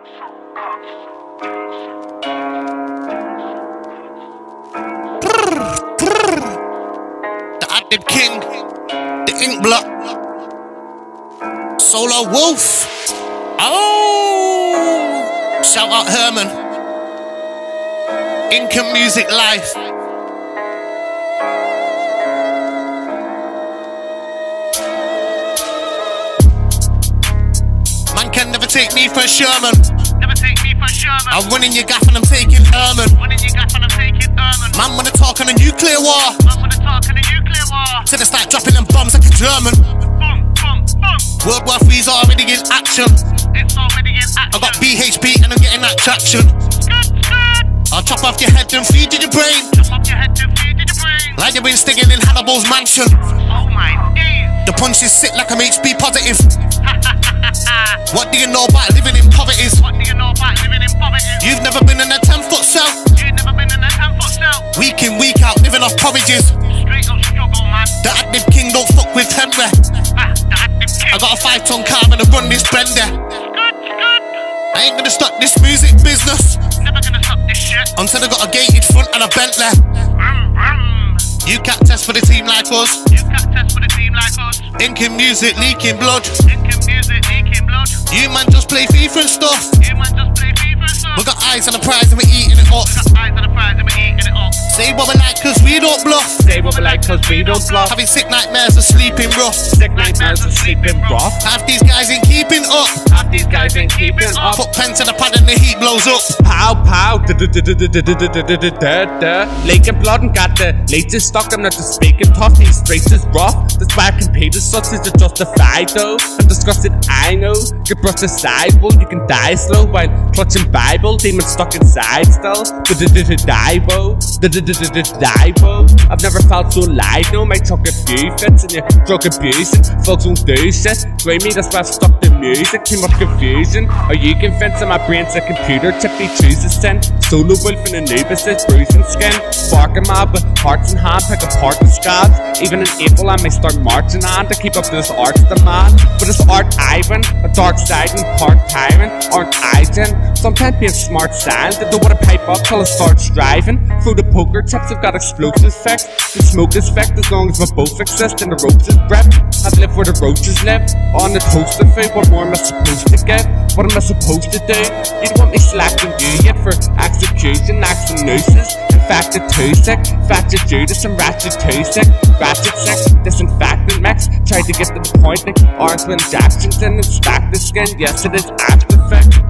The Active King, the Ink Blood, Solo Wolf. Oh, shout out Herman. INK&MUSICK Life. Man can never take me for Sherman. Never take me for Sherman. I'm winning your gaff and I'm taking Herman. Winning your gaff and I'm taking Herman. Man wanna talk on a nuclear war. Man wanna talk on a nuclear war. Till they start dropping them bombs like a German. Boom, boom, boom. World War III's already in action. It's already in action. I got BHP and I'm getting that traction. I'll chop off your head and feed you the brain. Chop off your head and feed you the brain. Like you've been stinging in Hannibal's mansion. Oh my days. The punch is sick like I'm HB positive. What do you know about living in poverty? What do you know about living in poverty? You've never been in a 10-foot cell. You've never been in a 10-foot cell. Week in, week out, living off porridges. Straight up struggle, man. The Active King don't fuck with Henry. The Active King. I got a 5-ton car and I run this blender. I ain't gonna stop this music business. Never gonna stop this shit. Until I got a gated front and a Bentley. Vroom, vroom. You can't test for the team like us. You can't test for the team like us. INK&MUSICK, leaking blood. INK&MUSICK, leaking blood. You man just play FIFA and stuff. You man just play FIFA and stuff. We got eyes on the prize and we're eating it up. We got eyes on the prize and we're eating it up. Say what we like cause we don't bluff. Say what we like cause we don't bluff. Having sick nightmares and sleeping rough. Sick nightmares and sleeping rough. Half these guys ain't keeping up. Half these guys ain't keeping up. Put pen to the pad and the heat blows up. Pow pow. Leaking blood and got the latest stock. I'm not just speaking tough. These straights is rough. That's why I can pay the shots. Is it justified though? I'm disgusted, I know. Get brought to sidewall. You can die slow while clutching Bible. Demon stuck inside still. I've never felt so light, no. My truck abuse fits and your drug abuse. Folks won't do shit. Blame me, that's why I've stopped the music. Too much confusion. Are you convinced that my brain's a computer chip? They choose to send Solo Wolf and Anubis is bruising skin. Sparking mob with hearts in hand, pick apart the scabs. Even in April I may start marching on to keep up this art's demand. But this art Ivan, a dark side and part tyrant. Aren't I gen? Sometimes being smart silent. They don't wanna pipe up till I start striving. Through the poker chips I've got explosive effects. The smoke is fecked as long as we both exist and the ropes is breath. I've lived where the roaches live. On the toaster food, what more am I supposed to get? What am I supposed to do? You don't want me slacking you yet for execution, acts and nooses. In fact, you're too sick. Factor Judas and ratchet too sick. Ratchet sex, disinfectant mix. Try to get to the point like Arthur injections and it's back the skin. Yes, it is after effect.